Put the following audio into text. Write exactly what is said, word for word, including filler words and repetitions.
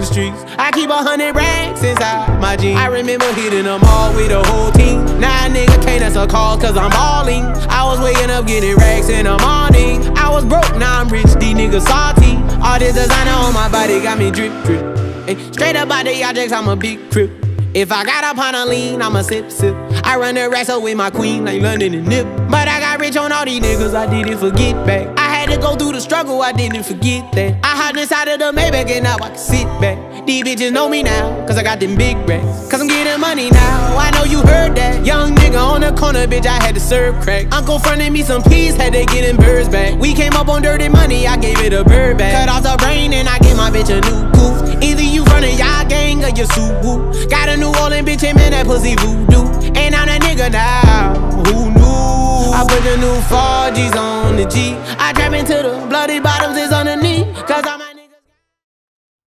the streets. I keep a hundred racks inside my jeans. I remember hitting them all with the whole team. Now a nigga can't answer calls cause I'm balling. I was waking up getting racks in the morning. I was broke, now I'm rich, these niggas salty. All this designer on my body got me drip drip. And straight up out the objects, I'm a big crip. If I got up on a lean, I'ma sip sip. I run the racks up with my queen like London and Nip. But I got rich on all these niggas, I didn't forget back. I had to go through the struggle, I didn't forget that. I hopped inside of the Maybach and now I can sit back. These bitches know me now, cause I got them big racks. Cause I'm getting money now, I know you heard that. Young nigga on the corner, bitch, I had to serve crack. Uncle fronted me some peas, had to get them birds back. We came up on dirty money, I gave it a bird back. Cut off the brain and I gave my bitch a new goof. Either you running y'all gang or your suit. Got a New Orleans bitch and man, that pussy voodoo. And I'm that nigga now, who knew? I put the new four G's on the G. I drop into the bloody bottoms.